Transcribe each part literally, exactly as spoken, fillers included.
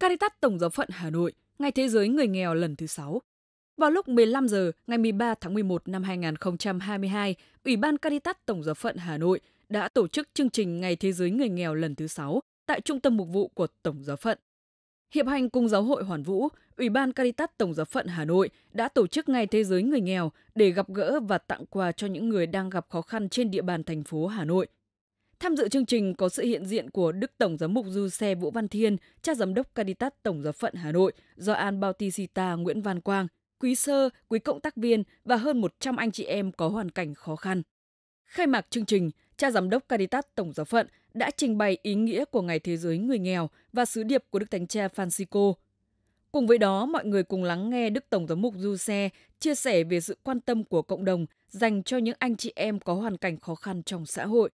Caritas Tổng Giáo Phận Hà Nội, Ngày Thế Giới Người Nghèo lần thứ sáu. Vào lúc mười lăm giờ ngày mười ba tháng mười một năm hai nghìn không trăm hai mươi hai, Ủy ban Caritas Tổng Giáo Phận Hà Nội đã tổ chức chương trình Ngày Thế Giới Người Nghèo lần thứ sáu tại Trung tâm Mục vụ của Tổng Giáo Phận. Hiệp hành cùng Giáo hội Hoàn Vũ, Ủy ban Caritas Tổng Giáo Phận Hà Nội đã tổ chức Ngày Thế Giới Người Nghèo để gặp gỡ và tặng quà cho những người đang gặp khó khăn trên địa bàn thành phố Hà Nội. Tham dự chương trình có sự hiện diện của Đức Tổng Giám mục Giuse Vũ Văn Thiên, Cha Giám đốc Caritas Tổng Giáo Phận Hà Nội, Gioan Bautista Nguyễn Văn Quang, quý sơ, quý cộng tác viên và hơn một trăm anh chị em có hoàn cảnh khó khăn. Khai mạc chương trình, Cha Giám đốc Caritas Tổng Giáo Phận đã trình bày ý nghĩa của Ngày Thế Giới Người Nghèo và sứ điệp của Đức Thánh Cha Phanxicô. Cùng với đó, mọi người cùng lắng nghe Đức Tổng Giám mục Giuse chia sẻ về sự quan tâm của cộng đồng dành cho những anh chị em có hoàn cảnh khó khăn trong xã hội.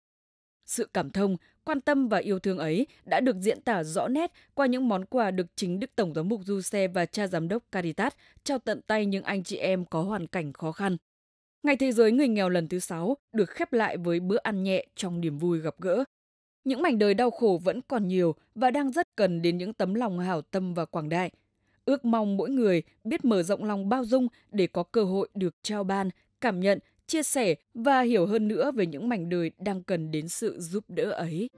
Sự cảm thông, quan tâm và yêu thương ấy đã được diễn tả rõ nét qua những món quà được chính Đức Tổng Giám mục Giuse và Cha Giám đốc Caritas trao tận tay những anh chị em có hoàn cảnh khó khăn. Ngày Thế Giới Người Nghèo lần thứ sáu được khép lại với bữa ăn nhẹ trong niềm vui gặp gỡ. Những mảnh đời đau khổ vẫn còn nhiều và đang rất cần đến những tấm lòng hảo tâm và quảng đại. Ước mong mỗi người biết mở rộng lòng bao dung để có cơ hội được trao ban, cảm nhận, chia sẻ và hiểu hơn nữa về những mảnh đời đang cần đến sự giúp đỡ ấy.